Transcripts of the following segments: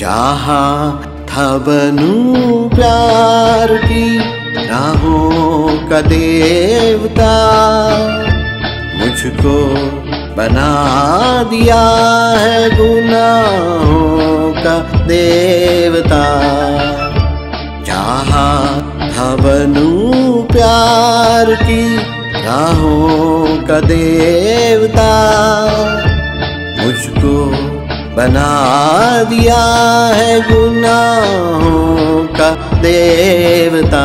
चाहा था बनूं प्यार की राहों का देवता, मुझको बना दिया है गुनाहों का देवता। चाहा था बनूं प्यार की राहों का देवता, मुझको बना दिया है गुनाहों का देवता।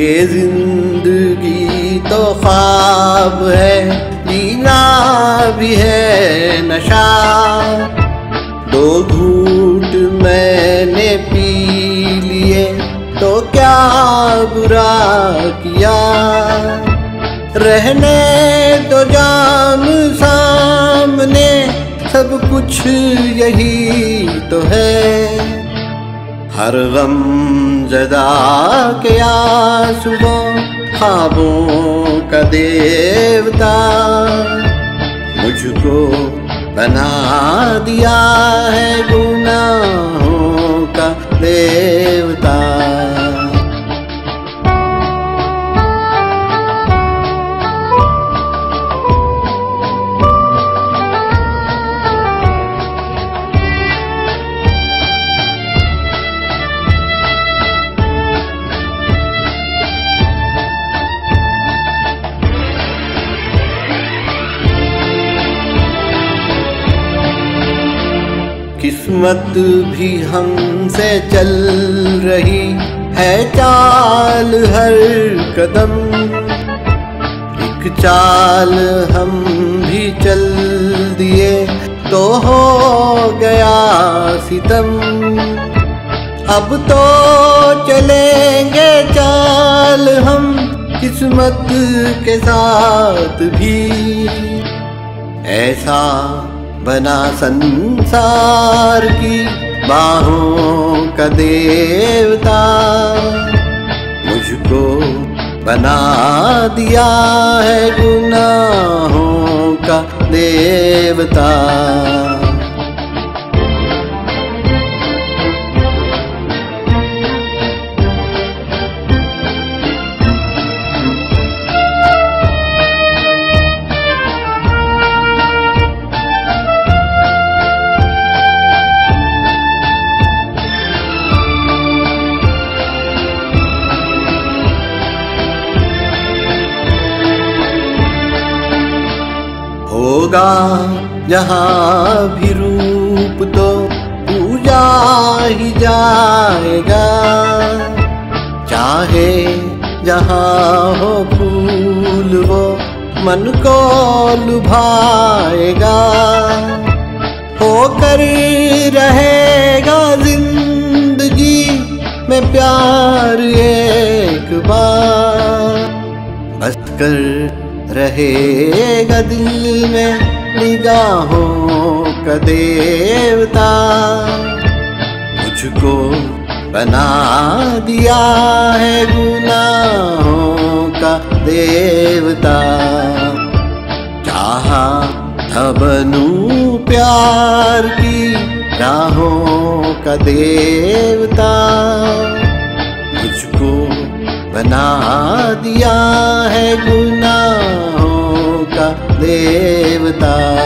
ये जिंदगी तो ख्वाब है, जीना भी है नशा। दो घूंट मैंने पी लिए तो क्या बुरा किया, रहने तो जाम सामने, सब कुछ यही तो है। हर गम ज़दा के आंसुओं ख्वाबों का देवता, मुझको बना दिया है गुनाहों का देवता। किस्मत भी हमसे चल रही है चाल, हर कदम एक चाल हम भी चल दिए तो हो गया सितम। अब तो चलेंगे चाल हम किस्मत के साथ भी, ऐसा बना संसार की बाहों का देवता, मुझको बना दिया है गुनाहों का देवता। होगा जहाँ भी रूप तो पूजा ही जाएगा, चाहे जहाँ हो फूल वो मन को लुभाएगा। होकर रहेगा जिंदगी में प्यार एक बार, बस कर रहेगा दिल में निगाहों का देवता, मुझको बना दिया है गुनाहों का देवता। चाहा था बनूं प्यार की राहों का देवता, मुझको बना दिया है गुनाहों का देवता।